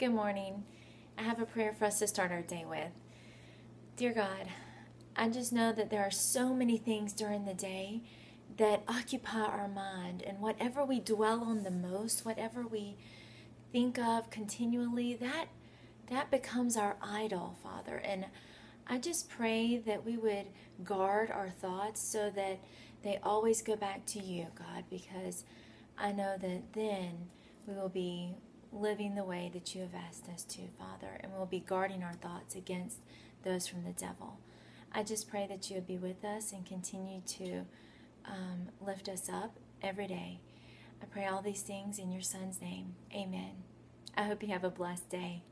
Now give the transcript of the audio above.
Good morning. I have a prayer for us to start our day with. Dear God, I just know that there are so many things during the day that occupy our mind, and whatever we dwell on the most, whatever we think of continually, that becomes our idol, Father. And I just pray that we would guard our thoughts so that they always go back to you, God, because I know that then we will be living the way that you have asked us to, Father, and we'll be guarding our thoughts against those from the devil. I just pray that you would be with us and continue to lift us up every day. I pray all these things in your Son's name. Amen. I hope you have a blessed day.